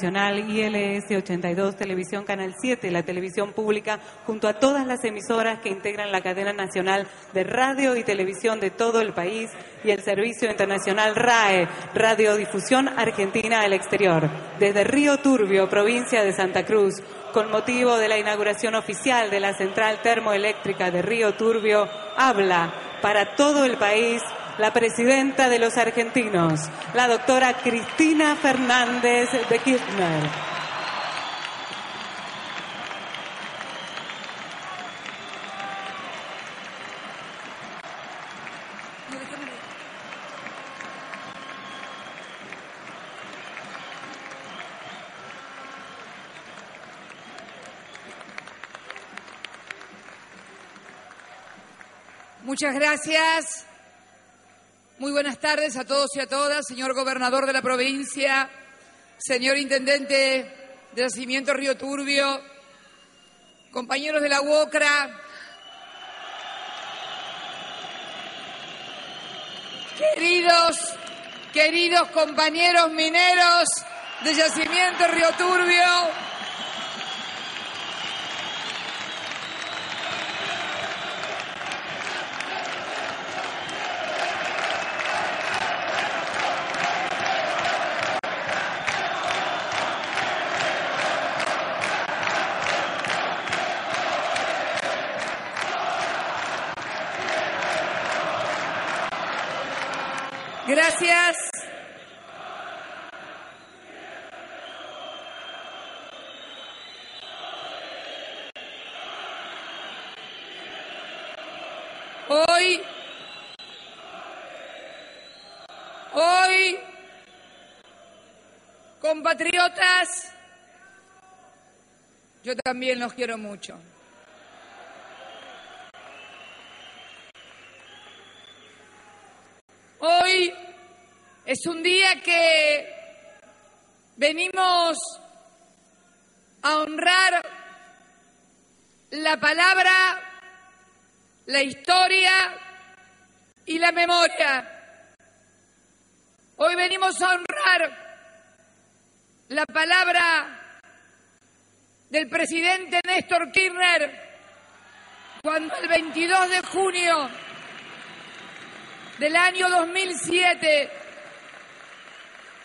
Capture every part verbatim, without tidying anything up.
Nacional y L S ochenta y dos, Televisión Canal siete, la televisión pública, junto a todas las emisoras que integran la cadena nacional de radio y televisión de todo el país y el servicio internacional R A E, Radiodifusión Argentina al Exterior, desde Río Turbio, provincia de Santa Cruz, con motivo de la inauguración oficial de la Central Termoeléctrica de Río Turbio, habla para todo el país la presidenta de los argentinos, la doctora Cristina Fernández de Kirchner. Muchas gracias. Muy buenas tardes a todos y a todas, señor gobernador de la provincia, señor intendente de Yacimiento Río Turbio, compañeros de la UOCRA, queridos, queridos compañeros mineros de Yacimiento Río Turbio, gracias. Hoy, hoy, compatriotas, yo también los quiero mucho. Hoy es un día que venimos a honrar la palabra, la historia y la memoria. Hoy venimos a honrar la palabra del presidente Néstor Kirchner cuando el veintidós de junio del año dos mil siete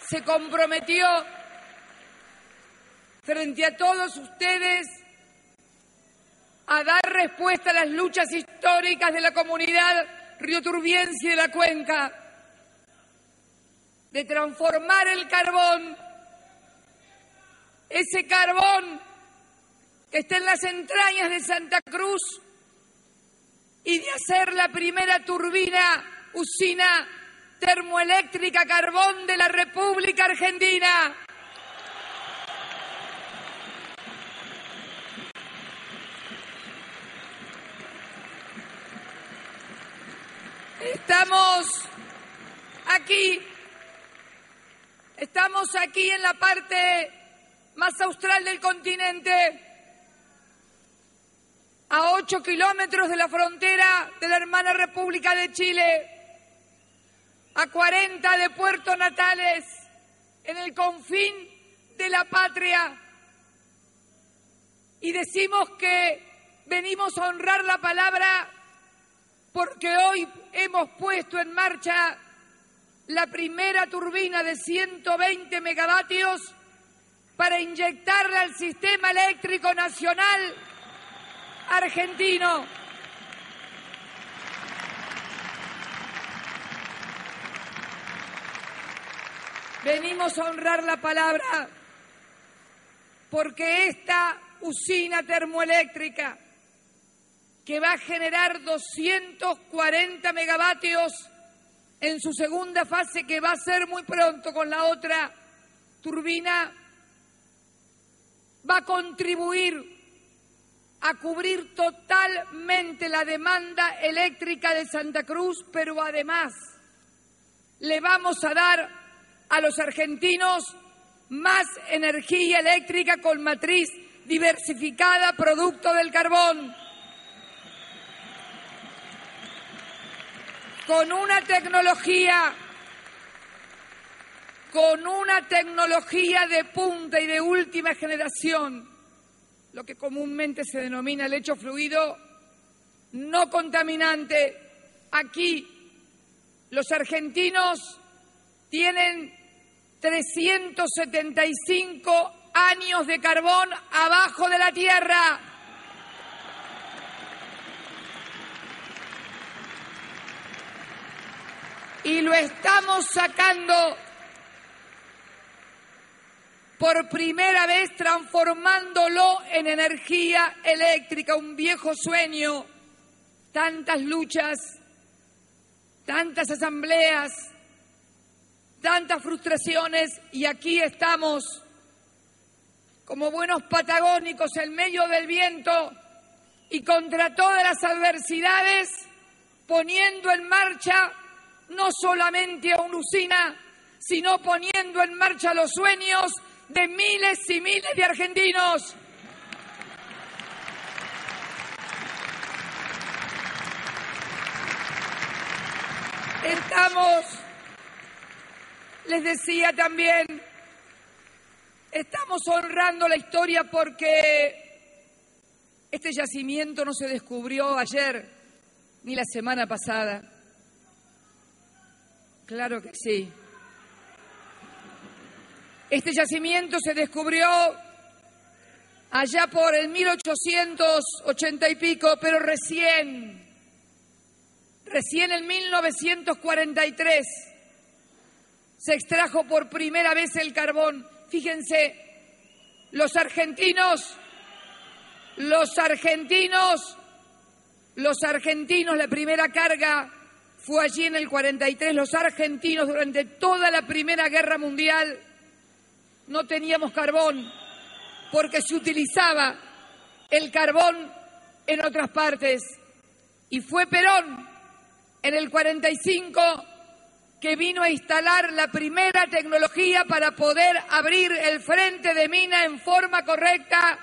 se comprometió frente a todos ustedes a dar respuesta a las luchas históricas de la comunidad rioturbiense y de la cuenca, de transformar el carbón, ese carbón que está en las entrañas de Santa Cruz, y de hacer la primera turbina usina termoeléctrica carbón de la República Argentina. Estamos aquí, estamos aquí en la parte más austral del continente, a ocho kilómetros de la frontera de la hermana República de Chile, a cuarenta de Puerto Natales, en el confín de la patria, y decimos que venimos a honrar la palabra porque hoy hemos puesto en marcha la primera turbina de ciento veinte megavatios para inyectarla al sistema eléctrico nacional argentino. Venimos a honrar la palabra porque esta usina termoeléctrica que va a generar doscientos cuarenta megavatios en su segunda fase, que va a ser muy pronto con la otra turbina, va a contribuir a cubrir totalmente la demanda eléctrica de Santa Cruz, pero además le vamos a dar a los argentinos más energía eléctrica con matriz diversificada, producto del carbón, con una tecnología, con una tecnología de punta y de última generación, lo que comúnmente se denomina lecho fluido no contaminante. Aquí los argentinos tienen trescientos setenta y cinco años de carbón abajo de la tierra. Y lo estamos sacando por primera vez, transformándolo en energía eléctrica, un viejo sueño. Tantas luchas, tantas asambleas, tantas frustraciones, y aquí estamos como buenos patagónicos en medio del viento y contra todas las adversidades, poniendo en marcha no solamente a una usina, sino poniendo en marcha los sueños de miles y miles de argentinos. Estamos, les decía también, estamos honrando la historia porque este yacimiento no se descubrió ayer ni la semana pasada. Claro que sí. Este yacimiento se descubrió allá por el mil ochocientos ochenta y pico, pero recién... Recién en mil novecientos cuarenta y tres se extrajo por primera vez el carbón. Fíjense, los argentinos, los argentinos, los argentinos, la primera carga fue allí en el cuarenta y tres. Los argentinos durante toda la Primera Guerra Mundial no teníamos carbón porque se utilizaba el carbón en otras partes. Y fue Perón, en el cuarenta y cinco, que vino a instalar la primera tecnología para poder abrir el frente de mina en forma correcta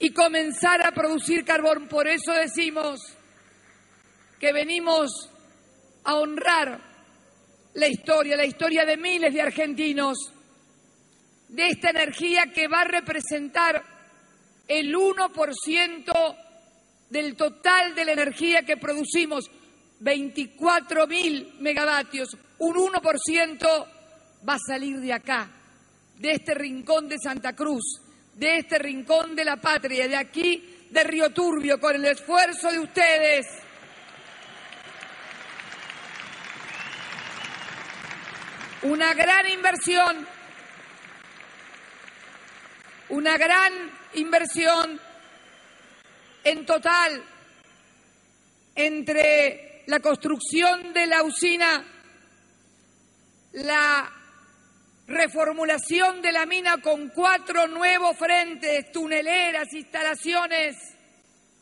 y comenzar a producir carbón. Por eso decimos que venimos a honrar la historia, la historia de miles de argentinos, de esta energía que va a representar el uno por ciento del total de la energía que producimos. veinticuatro mil megavatios, un uno por ciento va a salir de acá, de este rincón de Santa Cruz, de este rincón de la patria, de aquí, de Río Turbio, con el esfuerzo de ustedes. Una gran inversión, una gran inversión en total entre la construcción de la usina, la reformulación de la mina con cuatro nuevos frentes, tuneleras, instalaciones,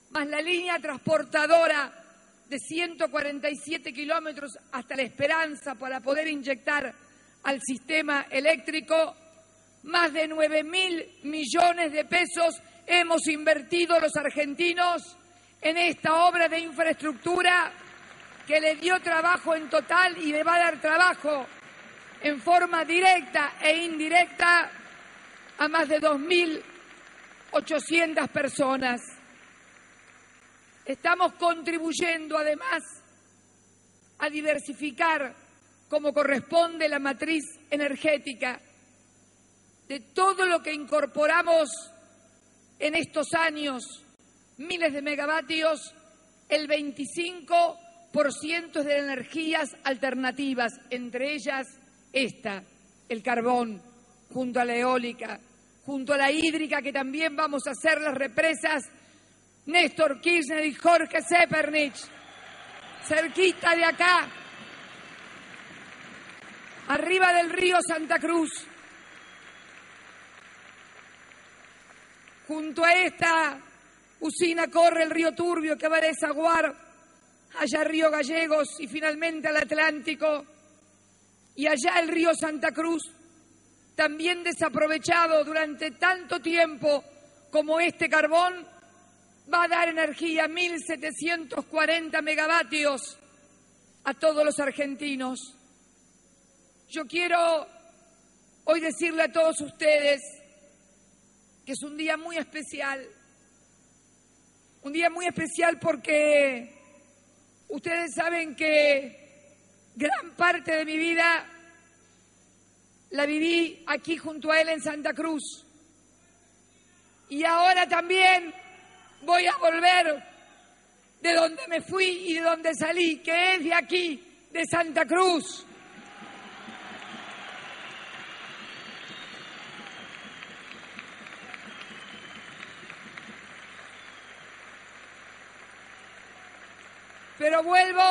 más la línea transportadora de ciento cuarenta y siete kilómetros hasta La Esperanza para poder inyectar al sistema eléctrico, más de nueve mil millones de pesos hemos invertido los argentinos en esta obra de infraestructura que le dio trabajo en total y le va a dar trabajo en forma directa e indirecta a más de dos mil ochocientas personas. Estamos contribuyendo además a diversificar como corresponde la matriz energética. De todo lo que incorporamos en estos años, miles de megavatios, el veinticinco por ciento por cientos de energías alternativas, entre ellas esta, el carbón, junto a la eólica, junto a la hídrica, que también vamos a hacer las represas Néstor Kirchner y Jorge Sepernich, cerquita de acá, arriba del río Santa Cruz, junto a esta usina corre el río Turbio que va a desaguar allá Río Gallegos y finalmente al Atlántico, y allá el río Santa Cruz, también desaprovechado durante tanto tiempo como este carbón, va a dar energía, mil setecientos cuarenta megavatios a todos los argentinos. Yo quiero Hoy decirle a todos ustedes que es un día muy especial, un día muy especial porque ustedes saben que gran parte de mi vida la viví aquí junto a él en Santa Cruz. Y ahora también voy a volver de donde me fui y de donde salí, que es de aquí, de Santa Cruz. Pero vuelvo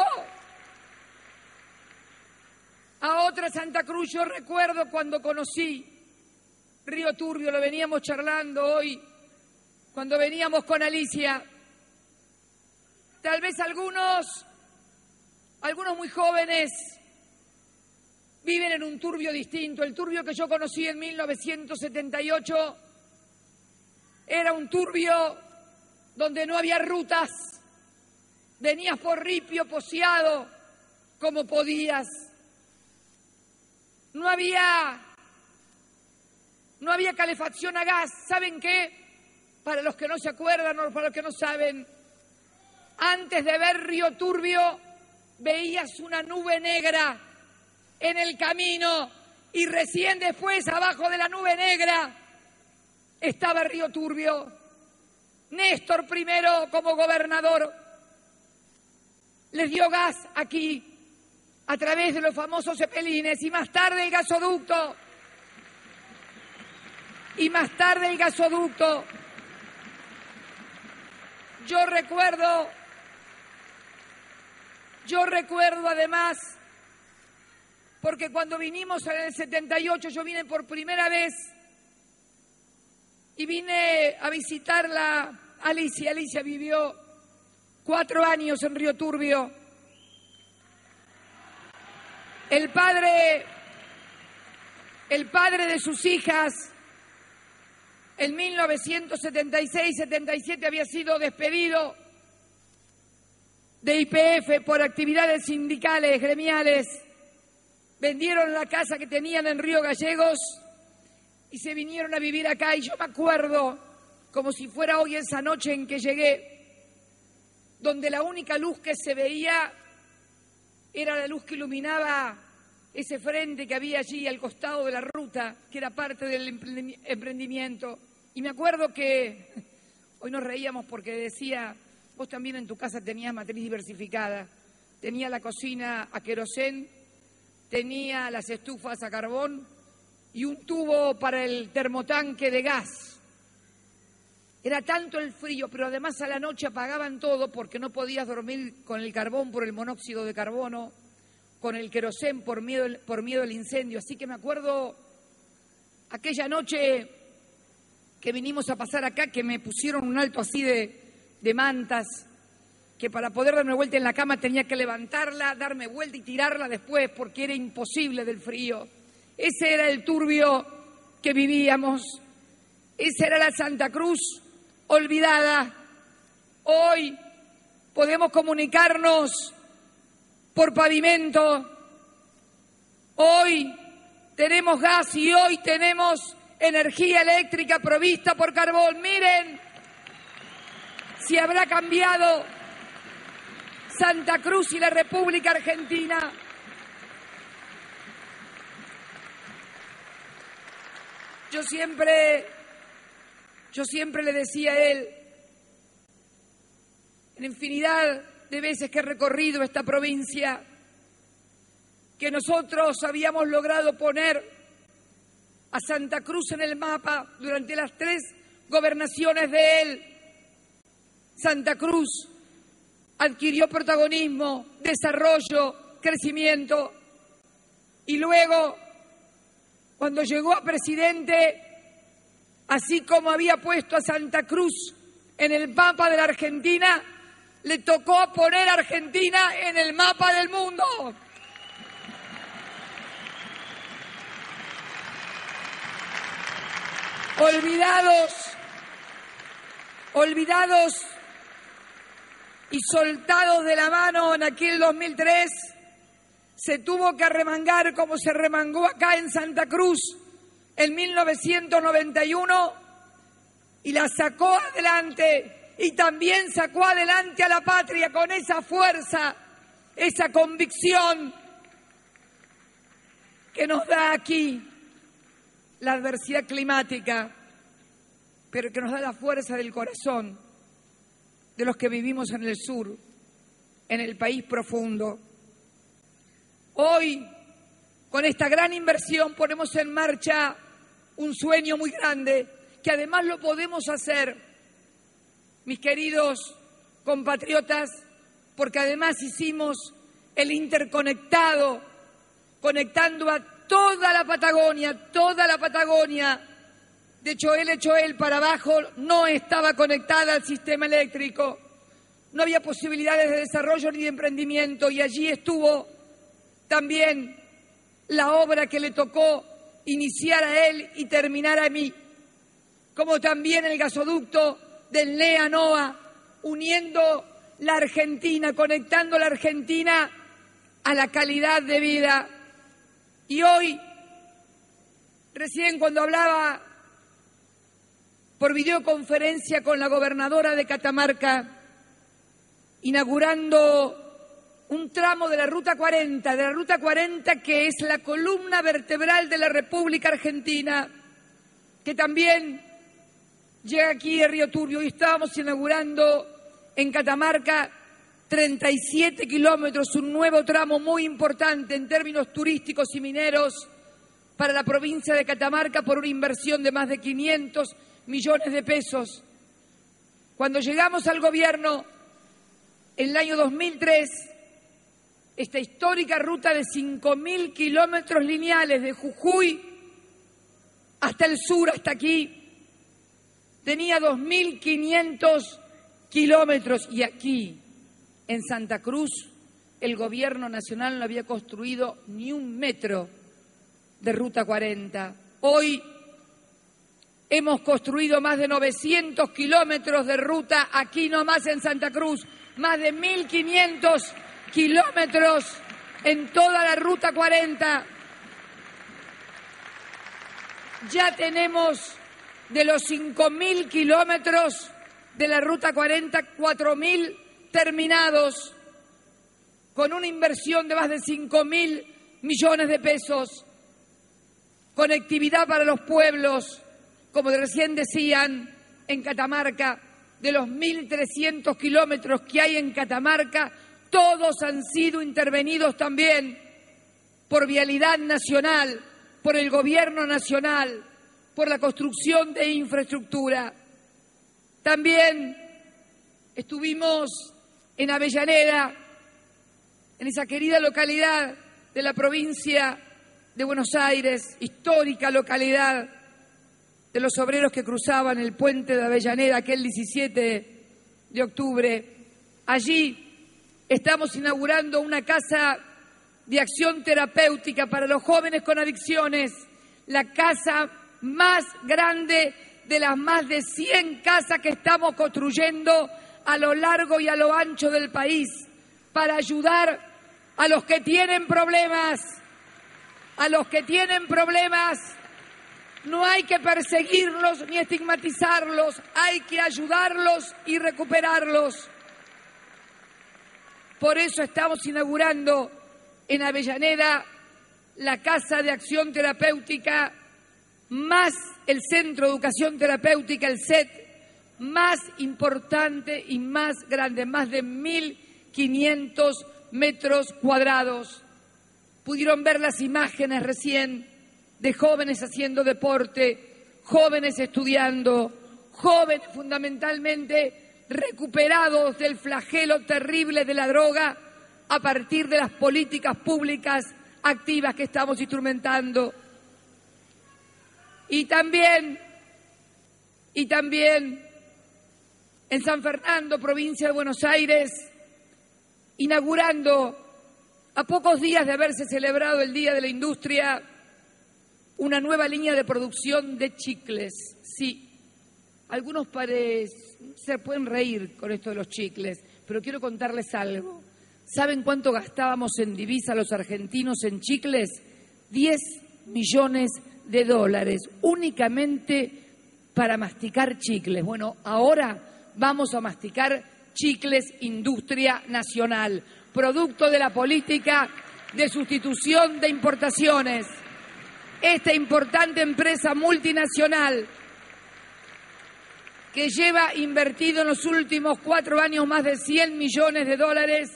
a otra Santa Cruz. Yo recuerdo cuando conocí Río Turbio, lo veníamos charlando hoy, cuando veníamos con Alicia. Tal vez algunos, algunos muy jóvenes, viven en un Turbio distinto. El Turbio que yo conocí en mil novecientos setenta y ocho era un Turbio donde no había rutas. Venías por ripio, poseado, como podías. No había, no había calefacción a gas. ¿Saben qué? Para los que no se acuerdan o para los que no saben, antes de ver Río Turbio veías una nube negra en el camino y recién después, abajo de la nube negra, estaba Río Turbio. Néstor primero como gobernador les dio gas aquí, a través de los famosos cepelines, y más tarde el gasoducto, y más tarde el gasoducto. Yo recuerdo, yo recuerdo además, porque cuando vinimos en el setenta y ocho, yo vine por primera vez, y vine a visitarla, Alicia, Alicia vivió cuatro años en Río Turbio. El padre, el padre de sus hijas, en mil novecientos setenta y seis setenta y siete había sido despedido de Y P F por actividades sindicales, gremiales. Vendieron la casa que tenían en Río Gallegos y se vinieron a vivir acá. Y yo me acuerdo, como si fuera hoy esa noche en que llegué, donde la única luz que se veía era la luz que iluminaba ese frente que había allí al costado de la ruta, que era parte del emprendimiento. Y me acuerdo que hoy nos reíamos porque decía, vos también en tu casa tenías matriz diversificada. Tenía la cocina a querosén, tenía las estufas a carbón y un tubo para el termotanque de gas. Era tanto el frío, pero además a la noche apagaban todo porque no podías dormir con el carbón por el monóxido de carbono, con el querosén por miedo, por miedo al incendio. Así que me acuerdo aquella noche que vinimos a pasar acá, que me pusieron un alto así de, de mantas, que para poder darme vuelta en la cama tenía que levantarla, darme vuelta y tirarla después porque era imposible del frío. Ese era el Turbio que vivíamos. Esa era la Santa Cruz olvidada. Hoy podemos comunicarnos por pavimento, hoy tenemos gas y hoy tenemos energía eléctrica provista por carbón. Miren si habrá cambiado Santa Cruz y la República Argentina. Yo siempre, yo siempre le decía a él, en infinidad de veces que he recorrido esta provincia, que nosotros habíamos logrado poner a Santa Cruz en el mapa durante las tres gobernaciones de él. Santa Cruz adquirió protagonismo, desarrollo, crecimiento, y luego, cuando llegó a presidente, así como había puesto a Santa Cruz en el mapa de la Argentina, le tocó poner a Argentina en el mapa del mundo. Olvidados, olvidados y soltados de la mano en aquel dos mil tres, se tuvo que arremangar como se remangó acá en Santa Cruz en mil novecientos noventa y uno y la sacó adelante, y también sacó adelante a la patria con esa fuerza, esa convicción que nos da aquí la adversidad climática, pero que nos da la fuerza del corazón de los que vivimos en el sur, en el país profundo. Hoy, con esta gran inversión, ponemos en marcha un sueño muy grande, que además lo podemos hacer, mis queridos compatriotas, porque además hicimos el interconectado, conectando a toda la Patagonia, toda la Patagonia, de Choel Choel para abajo no estaba conectada al sistema eléctrico, no había posibilidades de desarrollo ni de emprendimiento, y allí estuvo también la obra que le tocó iniciar a él y terminar a mí, como también el gasoducto del NEA-NOA, uniendo la Argentina, conectando la Argentina a la calidad de vida. Y hoy, recién cuando hablaba por videoconferencia con la gobernadora de Catamarca, inaugurando un tramo de la Ruta cuarenta, de la Ruta cuarenta que es la columna vertebral de la República Argentina, que también llega aquí a Río Turbio, y estábamos inaugurando en Catamarca treinta y siete kilómetros, un nuevo tramo muy importante en términos turísticos y mineros para la provincia de Catamarca por una inversión de más de quinientos millones de pesos. Cuando llegamos al gobierno en el año dos mil tres, esta histórica ruta de cinco mil kilómetros lineales de Jujuy hasta el sur, hasta aquí, tenía dos mil quinientos kilómetros, y aquí, en Santa Cruz, el gobierno nacional no había construido ni un metro de Ruta cuarenta. Hoy hemos construido más de novecientos kilómetros de ruta aquí nomás en Santa Cruz, más de mil quinientos kilómetros en toda la Ruta cuarenta. Ya tenemos de los cinco mil kilómetros de la Ruta cuarenta, cuatro mil terminados, con una inversión de más de cinco mil millones de pesos. Conectividad para los pueblos, como recién decían, en Catamarca, de los mil trescientos kilómetros que hay en Catamarca, todos han sido intervenidos también por Vialidad Nacional, por el Gobierno Nacional, por la construcción de infraestructura. También estuvimos en Avellaneda, en esa querida localidad de la provincia de Buenos Aires, histórica localidad de los obreros que cruzaban el puente de Avellaneda aquel diecisiete de octubre. Allí estamos inaugurando una casa de acción terapéutica para los jóvenes con adicciones, la casa más grande de las más de cien casas que estamos construyendo a lo largo y a lo ancho del país, para ayudar a los que tienen problemas, a los que tienen problemas. No hay que perseguirlos ni estigmatizarlos, hay que ayudarlos y recuperarlos. Por eso estamos inaugurando en Avellaneda la Casa de Acción Terapéutica, más el Centro de Educación Terapéutica, el C E T, más importante y más grande, más de mil quinientos metros cuadrados. Pudieron ver las imágenes recién de jóvenes haciendo deporte, jóvenes estudiando, jóvenes fundamentalmente recuperados del flagelo terrible de la droga a partir de las políticas públicas activas que estamos instrumentando. Y también, y también en San Fernando, provincia de Buenos Aires, inaugurando, a pocos días de haberse celebrado el Día de la Industria, una nueva línea de producción de chicles. Sí, algunos se pueden reír con esto de los chicles, pero quiero contarles algo. ¿Saben cuánto gastábamos en divisa los argentinos en chicles? diez millones de dólares únicamente para masticar chicles. Bueno, ahora vamos a masticar chicles industria nacional, producto de la política de sustitución de importaciones. Esta importante empresa multinacional que lleva invertido en los últimos cuatro años más de cien millones de dólares,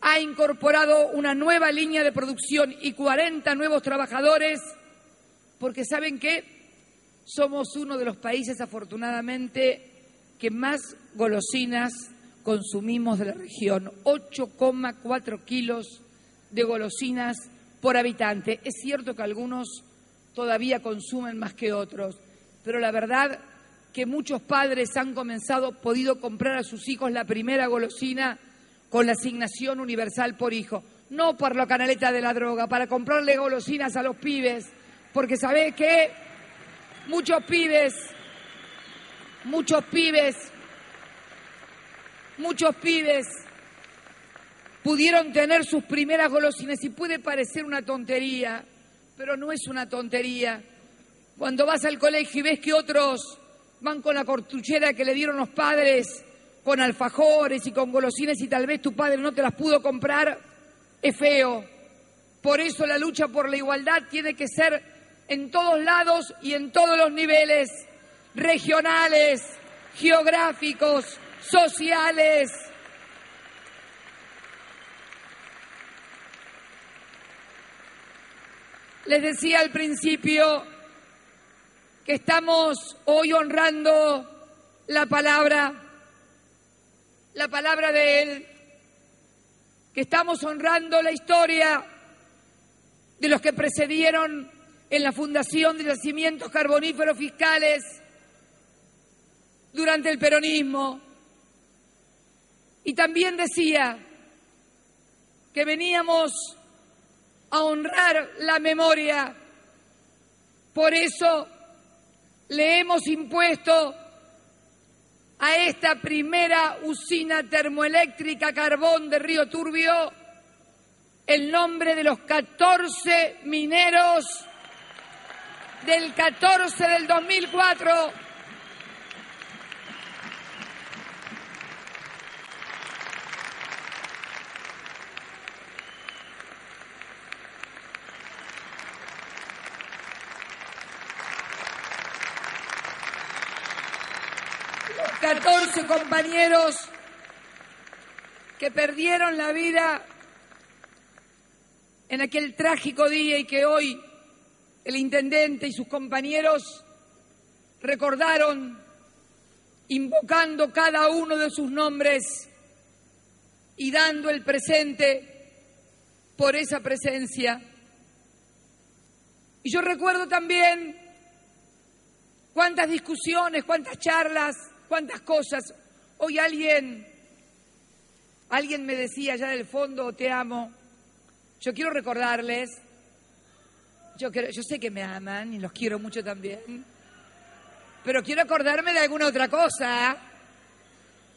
ha incorporado una nueva línea de producción y cuarenta nuevos trabajadores, porque ¿saben qué? Somos uno de los países, afortunadamente, que más golosinas consumimos de la región, ocho coma cuatro kilos de golosinas por habitante. Es cierto que algunos todavía consumen más que otros, pero la verdad que muchos padres han comenzado, podido comprar a sus hijos la primera golosina con la Asignación Universal por Hijo, no por la canaleta de la droga, para comprarle golosinas a los pibes, porque ¿sabés qué? Muchos pibes... Muchos pibes, muchos pibes pudieron tener sus primeras golosinas y puede parecer una tontería, pero no es una tontería. Cuando vas al colegio y ves que otros van con la cartuchera que le dieron los padres, con alfajores y con golosinas y tal vez tu padre no te las pudo comprar, es feo. Por eso la lucha por la igualdad tiene que ser en todos lados y en todos los niveles. Regionales, geográficos, sociales. Les decía al principio que estamos hoy honrando la palabra, la palabra de él, que estamos honrando la historia de los que precedieron en la fundación de yacimientos carboníferos fiscales, durante el peronismo, y también decía que veníamos a honrar la memoria. Por eso le hemos impuesto a esta primera usina termoeléctrica carbón de Río Turbio el nombre de los catorce mineros del catorce del dos mil cuatro... catorce compañeros que perdieron la vida en aquel trágico día y que hoy el intendente y sus compañeros recordaron invocando cada uno de sus nombres y dando el presente por esa presencia. Y yo recuerdo también cuántas discusiones, cuántas charlas, cuántas cosas. Hoy alguien, alguien me decía allá del fondo, te amo. Yo quiero recordarles, yo, quiero, yo sé que me aman y los quiero mucho también, pero quiero acordarme de alguna otra cosa.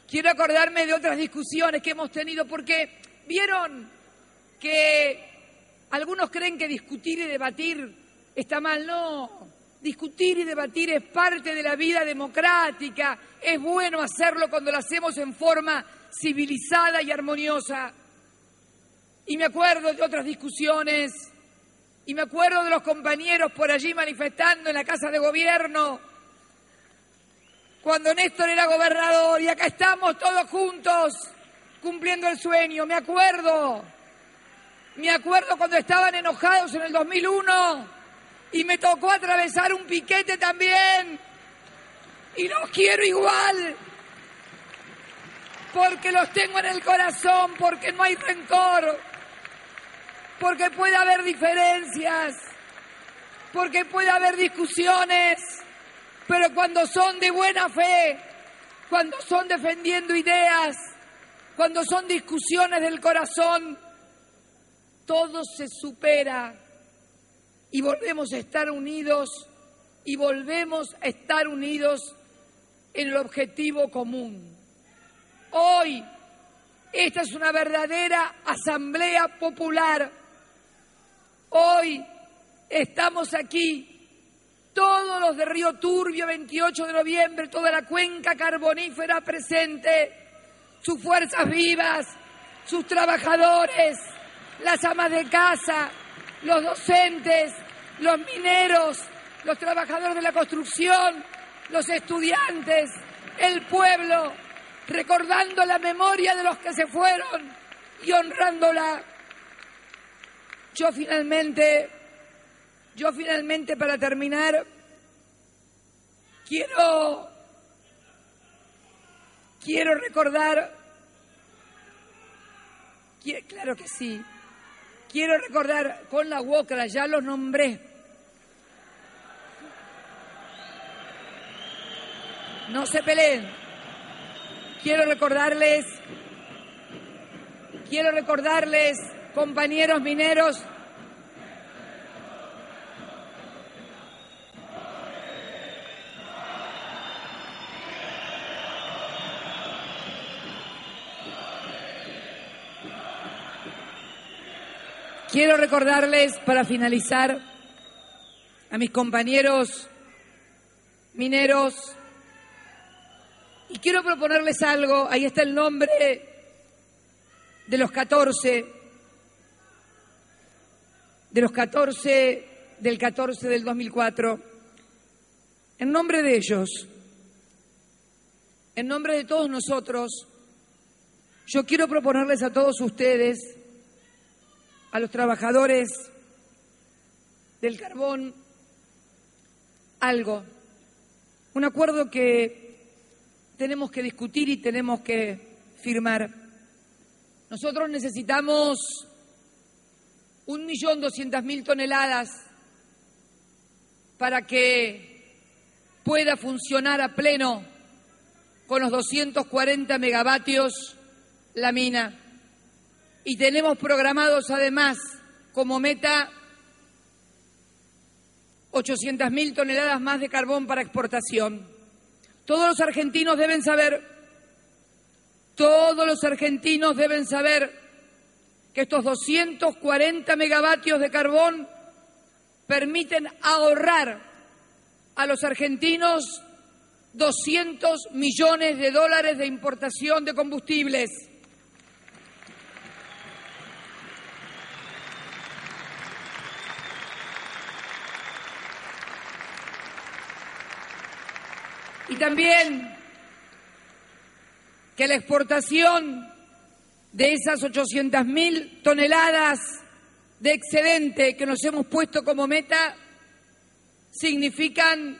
Quiero acordarme de otras discusiones que hemos tenido, porque vieron que algunos creen que discutir y debatir está mal. No. Discutir y debatir es parte de la vida democrática. Es bueno hacerlo cuando lo hacemos en forma civilizada y armoniosa. Y me acuerdo de otras discusiones, y me acuerdo de los compañeros por allí manifestando en la Casa de Gobierno, cuando Néstor era gobernador, y acá estamos todos juntos cumpliendo el sueño. Me acuerdo, me acuerdo cuando estaban enojados en el dos mil uno... y me tocó atravesar un piquete también, y los quiero igual, porque los tengo en el corazón, porque no hay rencor, porque puede haber diferencias, porque puede haber discusiones, pero cuando son de buena fe, cuando son defendiendo ideas, cuando son discusiones del corazón, todo se supera. Y volvemos a estar unidos, y volvemos a estar unidos en el objetivo común. Hoy, esta es una verdadera asamblea popular. Hoy estamos aquí todos los de Río Turbio, veintiocho de noviembre, toda la cuenca carbonífera presente, sus fuerzas vivas, sus trabajadores, las amas de casa, los docentes, los mineros, los trabajadores de la construcción, los estudiantes, el pueblo, recordando la memoria de los que se fueron y honrándola. Yo finalmente, yo finalmente para terminar, quiero, quiero recordar, quiero, claro que sí, quiero recordar con la UOCRA, ya los nombré. No se peleen. Quiero recordarles, quiero recordarles, compañeros mineros, quiero recordarles para finalizar a mis compañeros mineros y quiero proponerles algo. Ahí está el nombre de los catorce. De los catorce, del catorce del dos mil cuatro, en nombre de ellos, en nombre de todos nosotros, yo quiero proponerles a todos ustedes, a los trabajadores del carbón, algo, un acuerdo que tenemos que discutir y tenemos que firmar. Nosotros necesitamos un millón doscientas mil toneladas para que pueda funcionar a pleno con los doscientos cuarenta megavatios la mina. Y tenemos programados además como meta ochocientas mil toneladas más de carbón para exportación. Todos los argentinos deben saber, todos los argentinos deben saber que estos doscientos cuarenta megavatios de carbón permiten ahorrar a los argentinos doscientos millones de dólares de importación de combustibles. Y también que la exportación de esas ochocientas mil toneladas de excedente que nos hemos puesto como meta, significan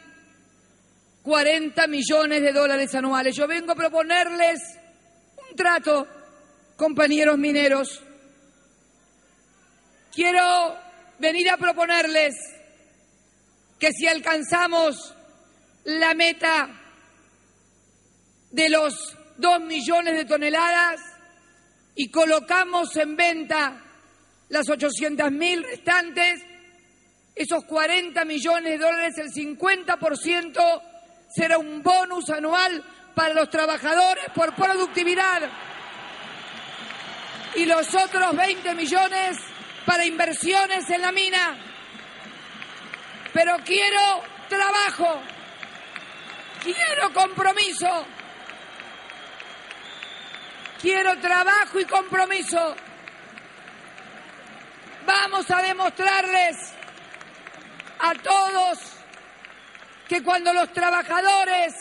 cuarenta millones de dólares anuales. Yo vengo a proponerles un trato, compañeros mineros. Quiero venir a proponerles que si alcanzamos la meta de los dos millones de toneladas, y colocamos en venta las ochocientas mil restantes, esos cuarenta millones de dólares, el cincuenta por ciento será un bonus anual para los trabajadores por productividad y los otros veinte millones para inversiones en la mina. Pero quiero trabajo, quiero compromiso. Quiero trabajo y compromiso. Vamos a demostrarles a todos que cuando los trabajadores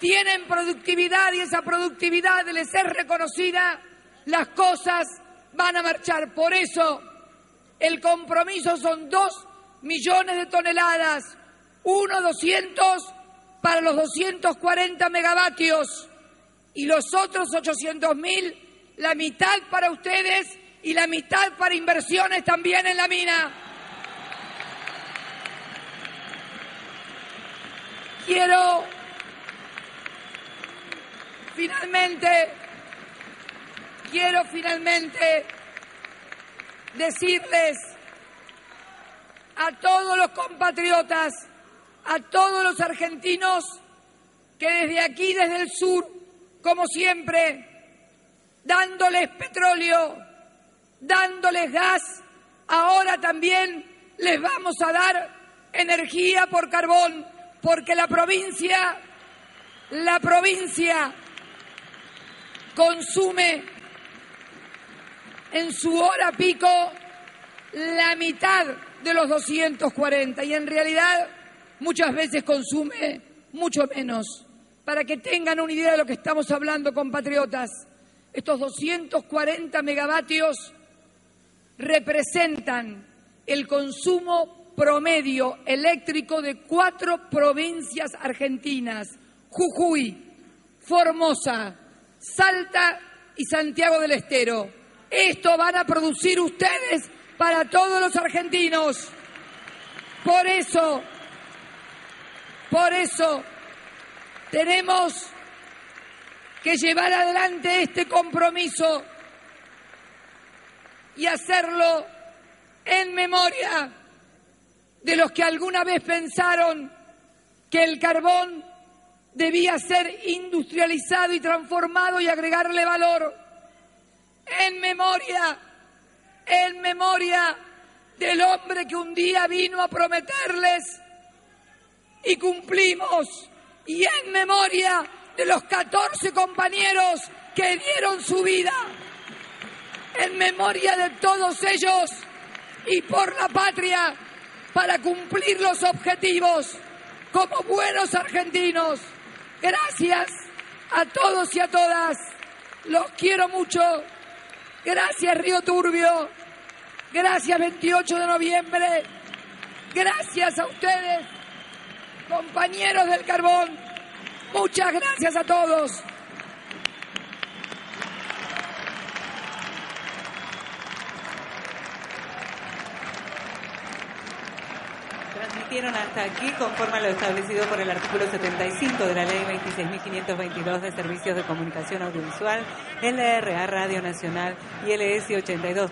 tienen productividad y esa productividad les es reconocida, las cosas van a marchar. Por eso el compromiso son dos millones de toneladas, uno doscientos para los doscientos cuarenta megavatios. Y los otros ochocientos mil, la mitad para ustedes y la mitad para inversiones también en la mina. Quiero, finalmente, quiero finalmente decirles a todos los compatriotas, a todos los argentinos, que desde aquí, desde el sur, como siempre, dándoles petróleo, dándoles gas, ahora también les vamos a dar energía por carbón, porque la provincia, la provincia consume en su hora pico la mitad de los doscientos cuarenta y en realidad muchas veces consume mucho menos. Para que tengan una idea de lo que estamos hablando, compatriotas, estos doscientos cuarenta megavatios representan el consumo promedio eléctrico de cuatro provincias argentinas: Jujuy, Formosa, Salta y Santiago del Estero. Esto van a producir ustedes para todos los argentinos. Por eso, por eso tenemos que llevar adelante este compromiso y hacerlo en memoria de los que alguna vez pensaron que el carbón debía ser industrializado y transformado y agregarle valor. En memoria, en memoria del hombre que un día vino a prometerles y cumplimos. Y en memoria de los catorce compañeros que dieron su vida. En memoria de todos ellos y por la patria, para cumplir los objetivos como buenos argentinos. Gracias a todos y a todas. Los quiero mucho. Gracias, Río Turbio. Gracias, veintiocho de noviembre. Gracias a ustedes, compañeros del carbón. Muchas gracias a todos. Transmitieron hasta aquí, conforme a lo establecido por el artículo setenta y cinco de la Ley veintiséis mil quinientos veintidós de Servicios de Comunicación Audiovisual, L R A Radio Nacional y L S ochenta y dos.